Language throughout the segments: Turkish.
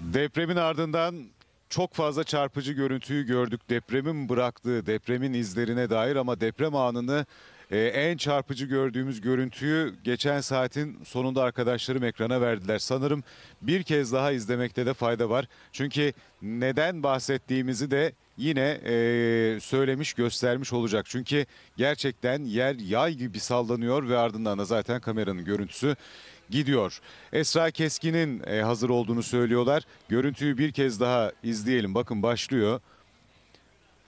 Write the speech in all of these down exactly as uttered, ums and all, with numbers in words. Depremin ardından çok fazla çarpıcı görüntüyü gördük. Depremin bıraktığı, depremin izlerine dair, ama deprem anını e, en çarpıcı gördüğümüz görüntüyü geçen saatin sonunda arkadaşlarım ekrana verdiler. Sanırım bir kez daha izlemekte de fayda var. Çünkü neden bahsettiğimizi de yine e, söylemiş, göstermiş olacak. Çünkü gerçekten yer yay gibi sallanıyor ve ardından da zaten kameranın görüntüsü gidiyor. Esra Keskin'in e, hazır olduğunu söylüyorlar. Görüntüyü bir kez daha izleyelim. Bakın başlıyor.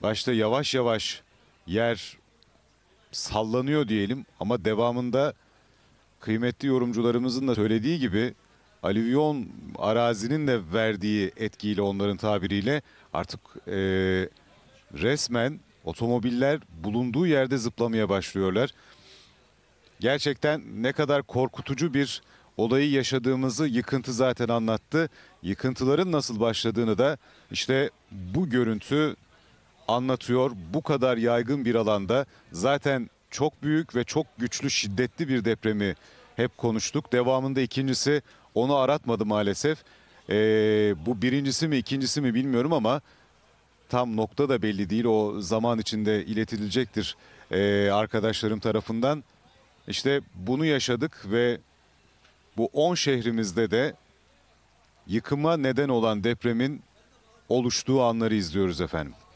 Başta yavaş yavaş yer sallanıyor diyelim, ama devamında kıymetli yorumcularımızın da söylediği gibi alüvyon arazinin de verdiği etkiyle, onların tabiriyle artık e, resmen otomobiller bulunduğu yerde zıplamaya başlıyorlar. Gerçekten ne kadar korkutucu bir olayı yaşadığımızı yıkıntı zaten anlattı. Yıkıntıların nasıl başladığını da işte bu görüntü anlatıyor. Bu kadar yaygın bir alanda zaten çok büyük ve çok güçlü, şiddetli bir depremi hep konuştuk. Devamında ikincisi onu aratmadı maalesef. Ee, bu birincisi mi ikincisi mi bilmiyorum, ama tam nokta da belli değil. O zaman içinde iletilecektir ee, arkadaşlarım tarafından. İşte bunu yaşadık ve bu on şehrimizde de yıkıma neden olan depremin oluştuğu anları izliyoruz efendim.